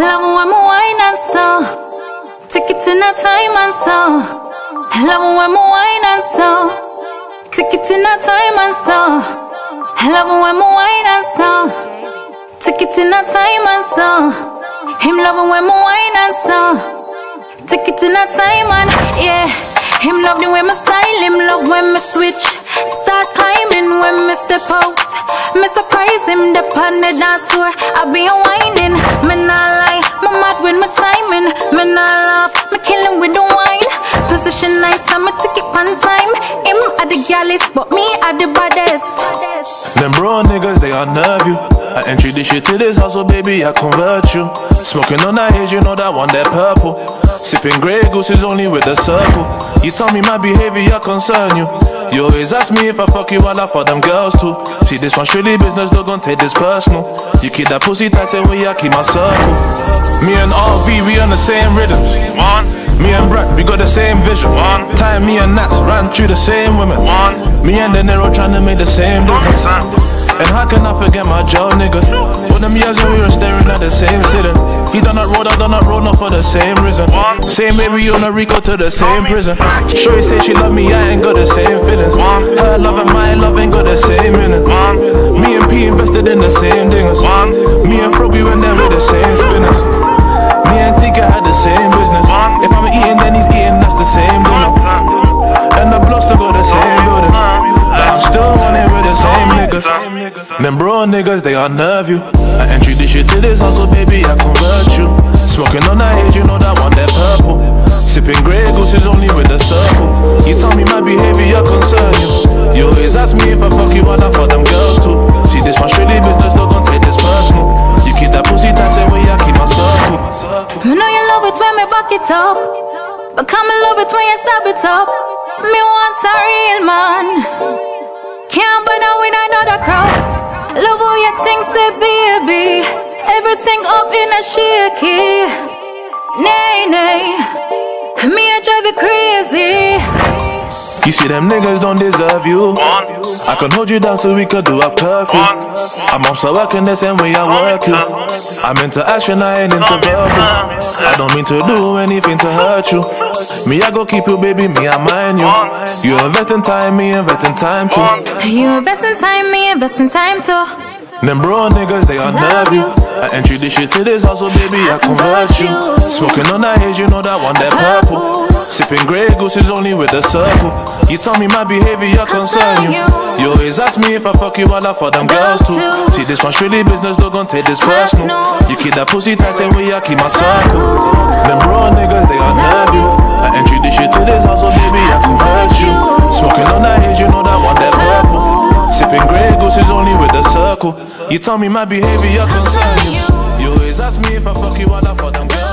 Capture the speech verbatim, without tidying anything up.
love when we wine and soul. Take it in a time and soul. Love when we wine and soul. Take it in a time and soul. Love when we wine and soul. Take it in a time and soul. Him love when we wine and soul. Take it in a time and yeah. Him love the way my style. Him love when me switch. Start climbing when me step out. Me surprise him the pan the dance floor. I be a whining. Me not lie. Me mad with my timing. Me not love. Me killing with the wine. Position nice. I'm a ticket pan time. Him at the galleys, but me at the baddest. Them bro niggas they unnerve you. I entry this shit to this hustle, baby. I convert you. Smoking on that haze, you know that one that purple. Sipping Grey Goose is only with the circle. You tell me my behavior concern you. You always ask me if I fuck you, I love for them girls too. See this one surely business, don't gon' take this personal. You keep that pussy tight, say we I keep my circle. Me and R V, we on the same rhythms. One. Me and Brad, we got the same vision. One. Time me and Nats ran through the same women. One. Me and De Niro trying to make the same difference. And how can I forget my jail niggas? All them years when we were staring at the same ceiling. He done that road, I done that road, not for the same reason. Same baby on a Rico to the same prison. Sure he say she love me, I ain't got the same feelings. Her love and my love ain't got the same meaning. Me and P invested in the same dingers. Me and Frog, we went there with the same spinners. Me and Tika had the same business. If I'm eating, then he's eating, that's the same dinner. And the blocks to go the same buildings. But I'm still running with the same niggas. Them bro niggas, they unnerve you. I entry this shit to this hustle, baby, I convert you. Smoking on that haze, you know that one, that purple. Sipping Grey Goose is only with the circle. You tell me my behavior concern you. You always ask me if I fuck you, I love for them girls too. See this one strictly business, don't gon' take this personal. You keep that pussy tight, say way I keep my circle. I know you love it when me buck it up, but come and love it when you stab it up. Me want a real man, can't burn out with another crowd. Love all your things, say baby. Everything up in a shaky. Nay, nay. Me, I drive you crazy. You see, them niggas don't deserve you. I can hold you down so we could do our curfew. I'm also working the same way I work you. I'm into action, I ain't into verbal. I don't mean to do anything to hurt you. Me, I go keep you, baby, me, I mind you. You invest in time, me invest in time too. You invest in time, me invest in time too. Them bro niggas, they unnerve you. I entry this shit to this hustle, baby, I convert you. Smoking on that haze, you know that one, that purple. Sipping Grey Goose is only with the circle. You tell me my behavior concern you. You always ask me if I fuck you, I love for them girls too. See this one strictly business, don't gon' take this personal. You keep that pussy tight, say way I keep my circle. Them bro niggas, they unnerve you. I entry this shit to this hustle, baby, I convert you. Smoking on that haze, you know that one, that purple. Sipping Grey Goose is only with the circle. You tell me my behavior concern you. You always ask me if I fuck you, I love for them girls.